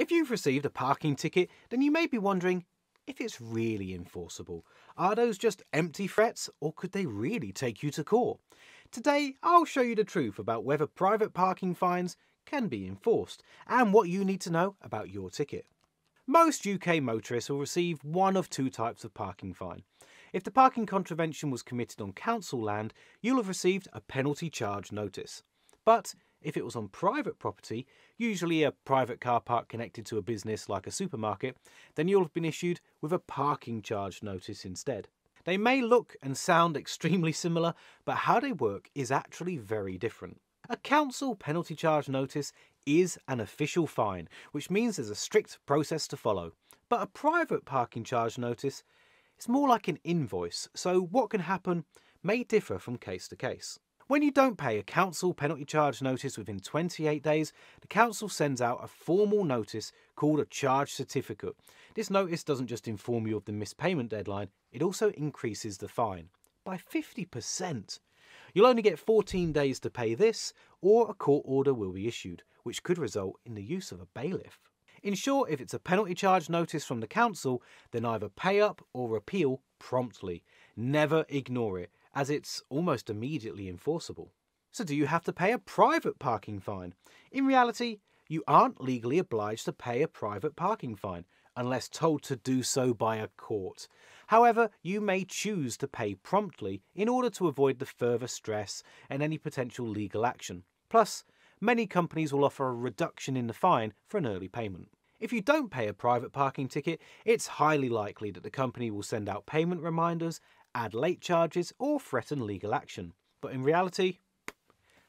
If you've received a parking ticket, then you may be wondering if it's really enforceable. Are those just empty threats, or could they really take you to court? Today, I'll show you the truth about whether private parking fines can be enforced, and what you need to know about your ticket. Most UK motorists will receive one of two types of parking fine. If the parking contravention was committed on council land, you'll have received a penalty charge notice. But if it was on private property, usually a private car park connected to a business like a supermarket, then you'll have been issued with a parking charge notice instead. They may look and sound extremely similar, but how they work is actually very different. A council penalty charge notice is an official fine, which means there's a strict process to follow. But a private parking charge notice is more like an invoice, so what can happen may differ from case to case. When you don't pay a council penalty charge notice within 28 days, the council sends out a formal notice called a charge certificate. This notice doesn't just inform you of the missed payment deadline, it also increases the fine by 50%. You'll only get 14 days to pay this, or a court order will be issued, which could result in the use of a bailiff. In short, if it's a penalty charge notice from the council, then either pay up or appeal promptly. Never ignore it, as it's almost immediately enforceable. So do you have to pay a private parking fine? In reality, you aren't legally obliged to pay a private parking fine, unless told to do so by a court. However, you may choose to pay promptly in order to avoid the further stress and any potential legal action. Plus, many companies will offer a reduction in the fine for an early payment. If you don't pay a private parking ticket, it's highly likely that the company will send out payment reminders, add late charges, or threaten legal action. But in reality,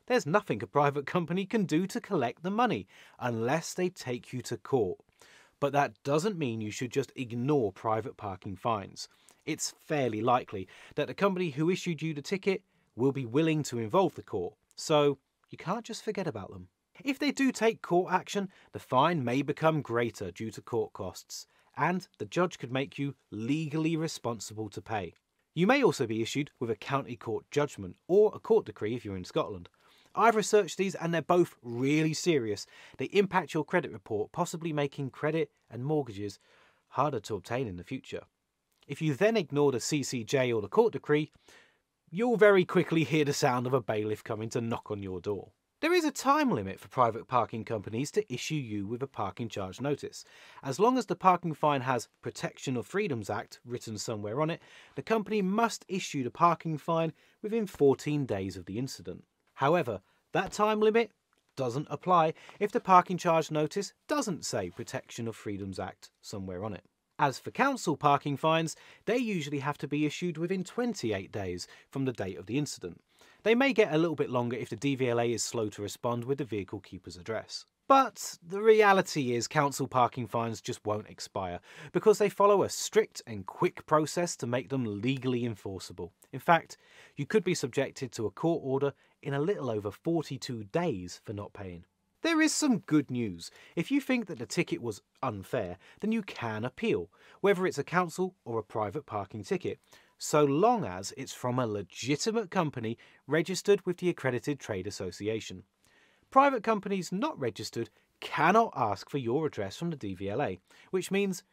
there's nothing a private company can do to collect the money, unless they take you to court. But that doesn't mean you should just ignore private parking fines. It's fairly likely that the company who issued you the ticket will be willing to involve the court, so you can't just forget about them. If they do take court action, the fine may become greater due to court costs, and the judge could make you legally responsible to pay. You may also be issued with a county court judgment or a court decree if you're in Scotland. I've researched these and they're both really serious. They impact your credit report, possibly making credit and mortgages harder to obtain in the future. If you then ignore the CCJ or the court decree, you'll very quickly hear the sound of a bailiff coming to knock on your door. There is a time limit for private parking companies to issue you with a parking charge notice. As long as the parking fine has Protection of Freedoms Act written somewhere on it, the company must issue the parking fine within 14 days of the incident. However, that time limit doesn't apply if the parking charge notice doesn't say Protection of Freedoms Act somewhere on it. As for council parking fines, they usually have to be issued within 28 days from the date of the incident. They may get a little bit longer if the DVLA is slow to respond with the vehicle keeper's address. But the reality is council parking fines just won't expire, because they follow a strict and quick process to make them legally enforceable. In fact, you could be subjected to a court order in a little over 42 days for not paying. There is some good news. If you think that the ticket was unfair, then you can appeal, whether it's a council or a private parking ticket, so long as it's from a legitimate company registered with the Accredited Trade Association. Private companies not registered cannot ask for your address from the DVLA, which means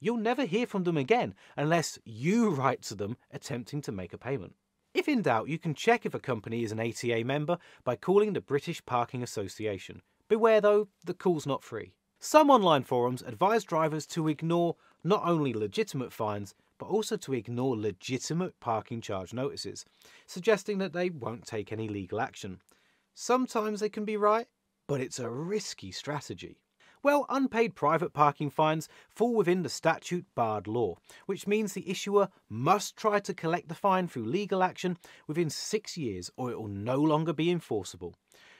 you'll never hear from them again unless you write to them attempting to make a payment. If in doubt, you can check if a company is an ATA member by calling the British Parking Association. Beware though, the call's not free. Some online forums advise drivers to ignore not only legitimate fines, but also to ignore legitimate parking charge notices, suggesting that they won't take any legal action. Sometimes they can be right, but it's a risky strategy. Well, unpaid private parking fines fall within the statute-barred law, which means the issuer must try to collect the fine through legal action within 6 years or it will no longer be enforceable.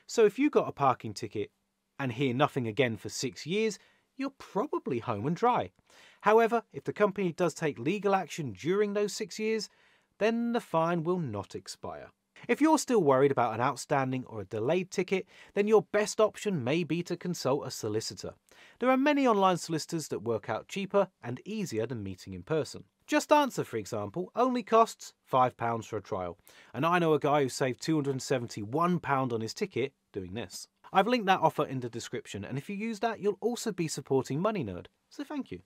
So if you got a parking ticket and hear nothing again for 6 years, you're probably home and dry. However, if the company does take legal action during those 6 years, then the fine will not expire. If you're still worried about an outstanding or a delayed ticket, then your best option may be to consult a solicitor. There are many online solicitors that work out cheaper and easier than meeting in person. JustAnswer, for example, only costs £5 for a trial, and I know a guy who saved £271 on his ticket doing this. I've linked that offer in the description, and if you use that, you'll also be supporting MoneyNerd, so thank you.